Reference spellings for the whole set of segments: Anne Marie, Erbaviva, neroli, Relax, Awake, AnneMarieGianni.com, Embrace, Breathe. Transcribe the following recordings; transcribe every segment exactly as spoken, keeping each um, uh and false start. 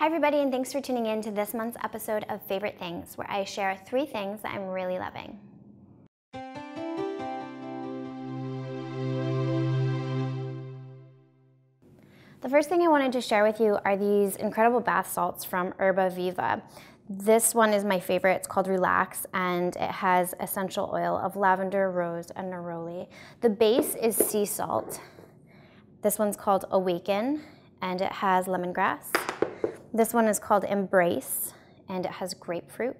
Hi everybody, and thanks for tuning in to this month's episode of Favorite Things, where I share three things that I'm really loving. The first thing I wanted to share with you are these incredible bath salts from Erbaviva. This one is my favorite. It's called Relax, and it has essential oil of lavender, rose, and neroli. The base is sea salt. This one's called Awaken, and it has lemongrass. This one is called Embrace, and it has grapefruit.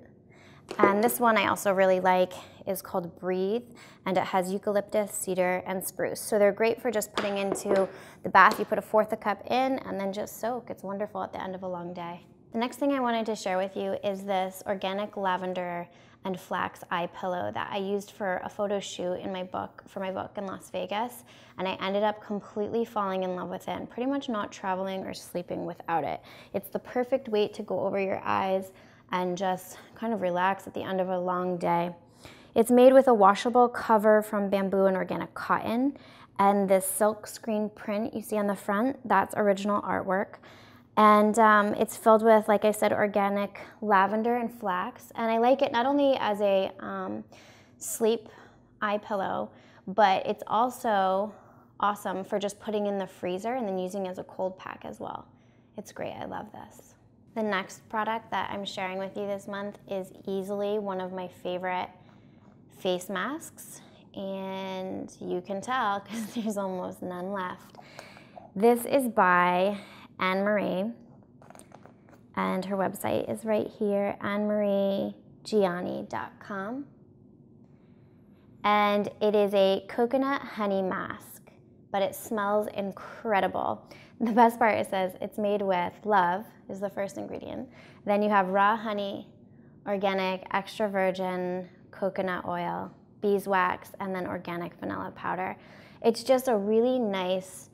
And this one I also really like is called Breathe, and it has eucalyptus, cedar, and spruce. So they're great for just putting into the bath. You put a fourth a cup in and then just soak. It's wonderful at the end of a long day. The next thing I wanted to share with you is this organic lavender and flax eye pillow that I used for a photo shoot in my book, for my book in Las Vegas, and I ended up completely falling in love with it and pretty much not traveling or sleeping without it. It's the perfect weight to go over your eyes and just kind of relax at the end of a long day. It's made with a washable cover from bamboo and organic cotton, and this silk screen print you see on the front, that's original artwork. And um, it's filled with, like I said, organic lavender and flax. And I like it not only as a um, sleep eye pillow, but it's also awesome for just putting in the freezer and then using as a cold pack as well. It's great, I love this. The next product that I'm sharing with you this month is easily one of my favorite face masks. And you can tell because there's almost none left. This is by Anne Marie, and her website is right here, Anne Marie Gianni dot com. And it is a coconut honey mask, but it smells incredible. The best part, it says it's made with love, is the first ingredient. Then you have raw honey, organic extra virgin coconut oil, beeswax, and then organic vanilla powder. It's just a really nice,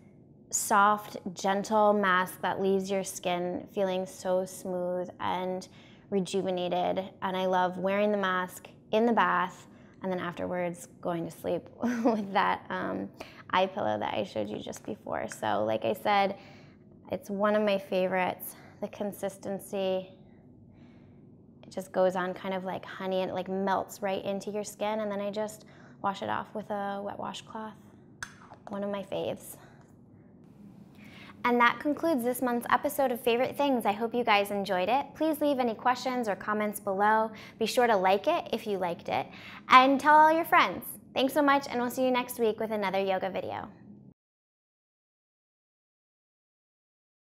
soft, gentle mask that leaves your skin feeling so smooth and rejuvenated. And I love wearing the mask in the bath and then afterwards going to sleep with that um, eye pillow that I showed you just before. So like I said, it's one of my favorites. The consistency, it just goes on kind of like honey, and it like melts right into your skin, and then I just wash it off with a wet washcloth. One of my faves. And that concludes this month's episode of Favorite Things. I hope you guys enjoyed it. Please leave any questions or comments below. Be sure to like it if you liked it, and tell all your friends. Thanks so much, and we'll see you next week with another yoga video.